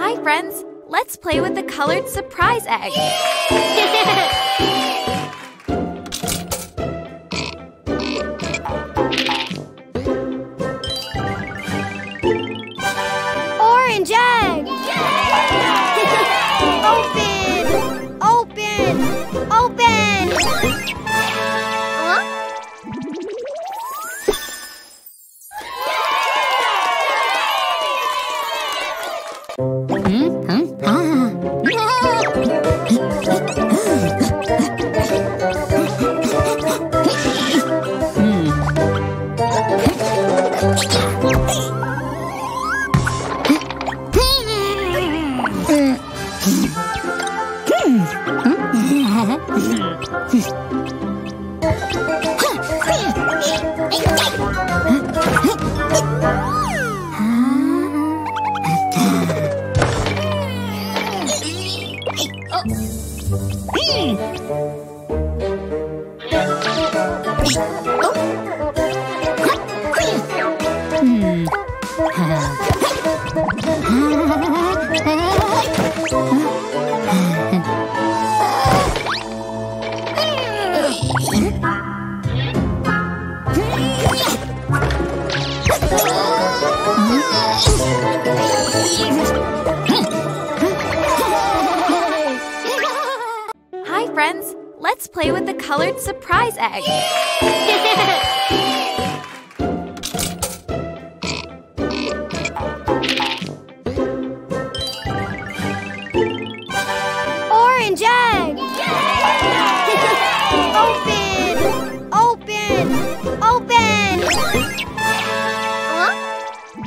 Hi, friends. Let's play with the colored surprise egg. Orange egg! Open! Open! Open! Huh? Surprise egg. Orange egg. Open! Open! Open! Huh?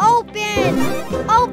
Open! Open!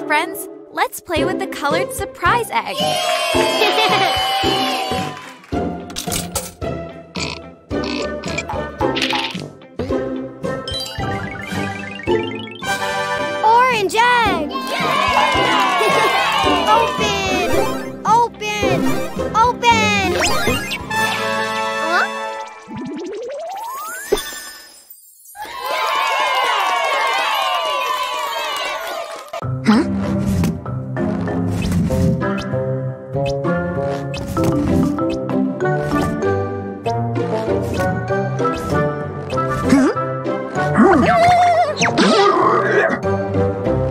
Hi, friends! Let's play with the colored surprise egg! Orange egg! Open! Open! Open! Huh? Hi,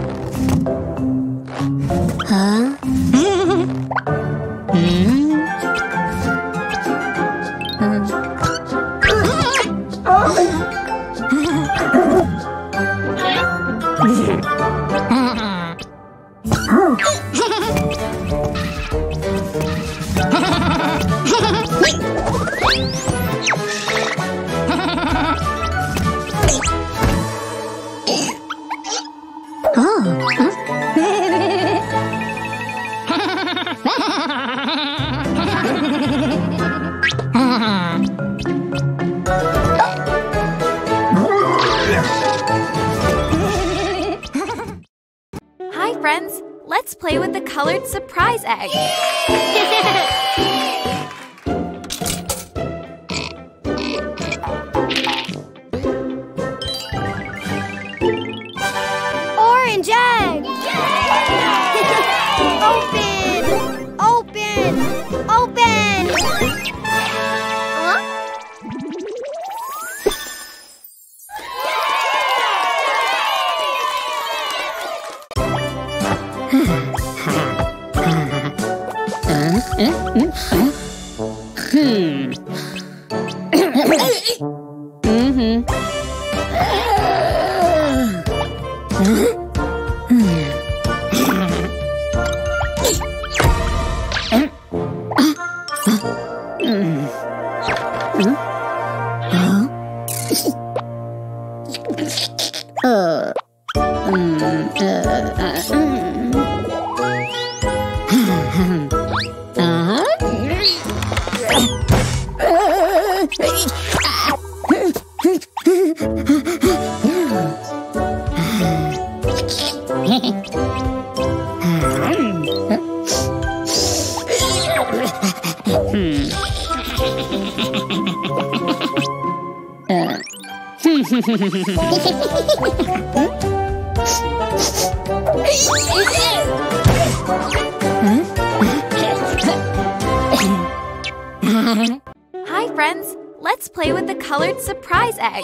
friends! Let's play with the colored surprise egg!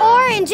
Orange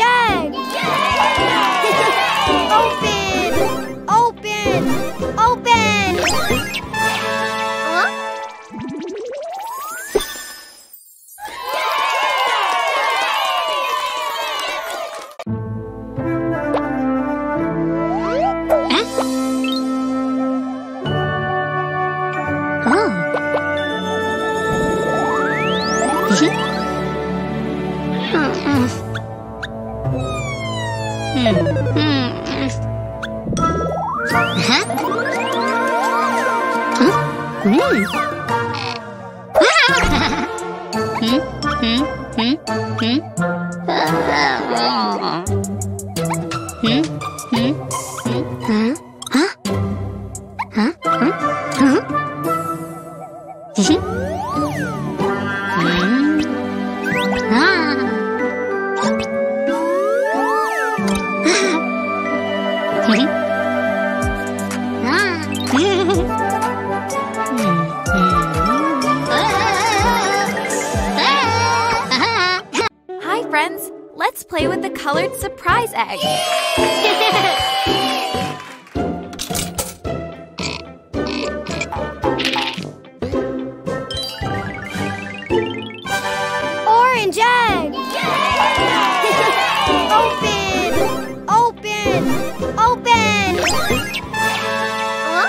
egg! Open! Open! Open! Huh?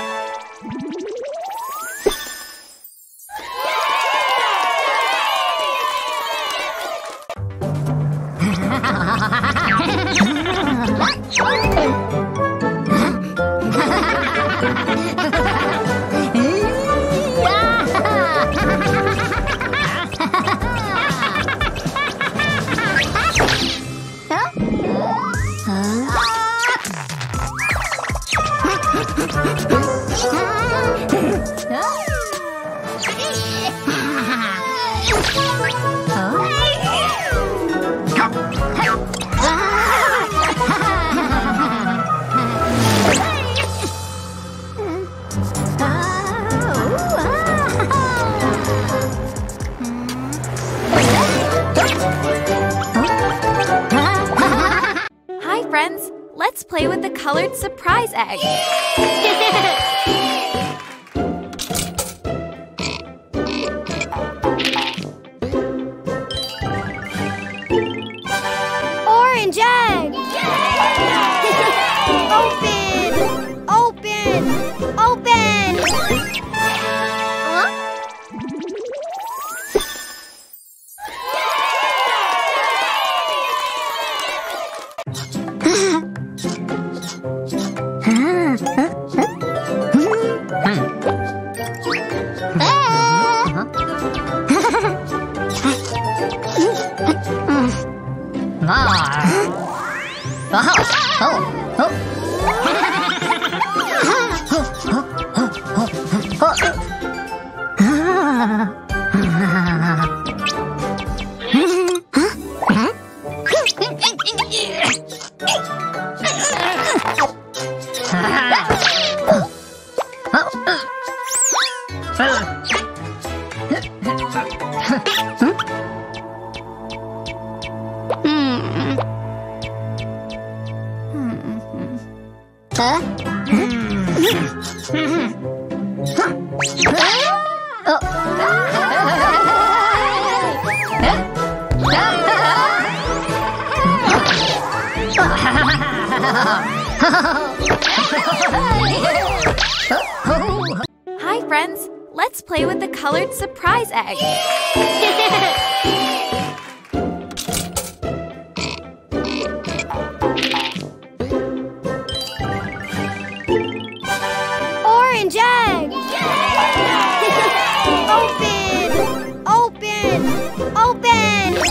Let's play with the colored surprise egg. Orange egg! Open! Open! Open! Huh? Hi friends, let's play with the colored surprise egg. Orange egg! Open! Open! Open!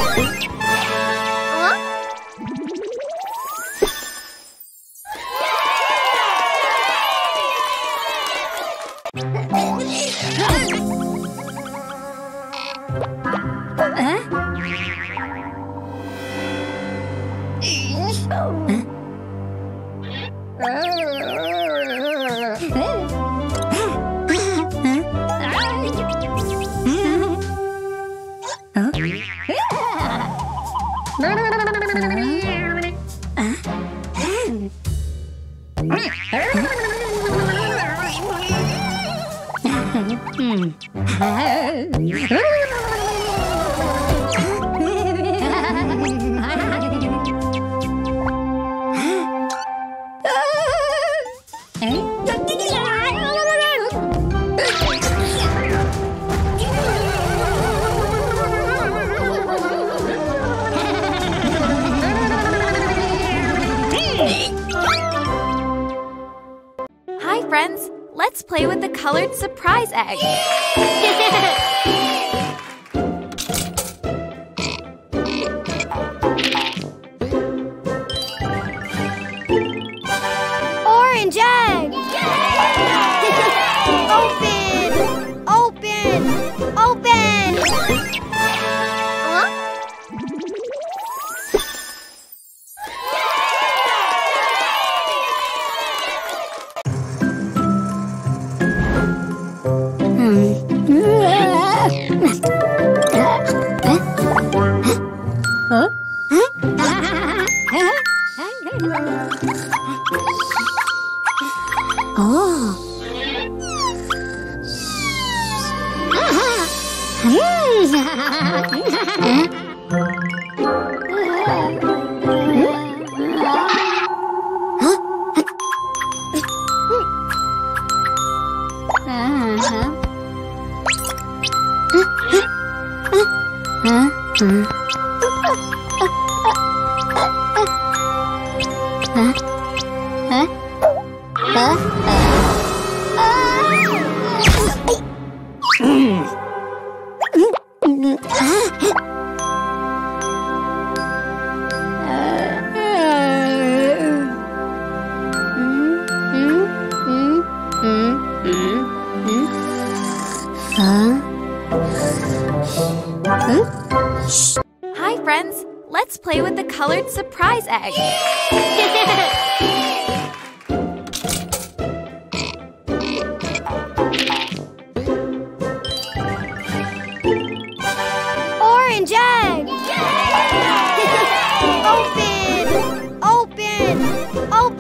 Huh? Open! Open!